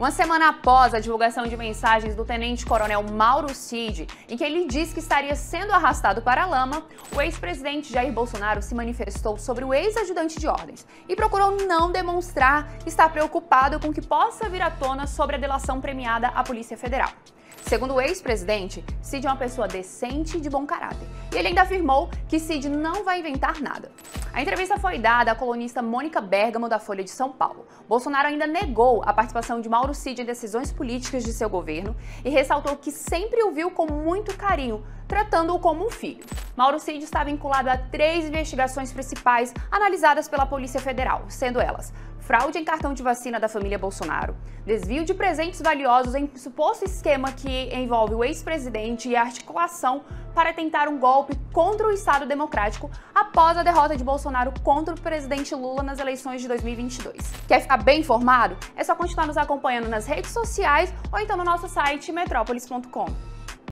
Uma semana após a divulgação de mensagens do tenente-coronel Mauro Cid, em que ele diz que estaria sendo arrastado para a lama, o ex-presidente Jair Bolsonaro se manifestou sobre o ex-ajudante de ordens e procurou não demonstrar estar preocupado com o que possa vir à tona sobre a delação premiada à Polícia Federal. Segundo o ex-presidente, Cid é uma pessoa decente e de bom caráter, e ele ainda afirmou que Cid não vai inventar nada. A entrevista foi dada à colunista Mônica Bergamo, da Folha de São Paulo. Bolsonaro ainda negou a participação de Mauro Cid em decisões políticas de seu governo e ressaltou que sempre o viu com muito carinho, tratando-o como um filho. Mauro Cid está vinculado a 3 investigações principais analisadas pela Polícia Federal, sendo elas fraude em cartão de vacina da família Bolsonaro, desvio de presentes valiosos em suposto esquema que envolve o ex-presidente e a articulação para tentar um golpe contra o Estado Democrático após a derrota de Bolsonaro contra o presidente Lula nas eleições de 2022. Quer ficar bem informado? É só continuar nos acompanhando nas redes sociais ou então no nosso site metrópoles.com.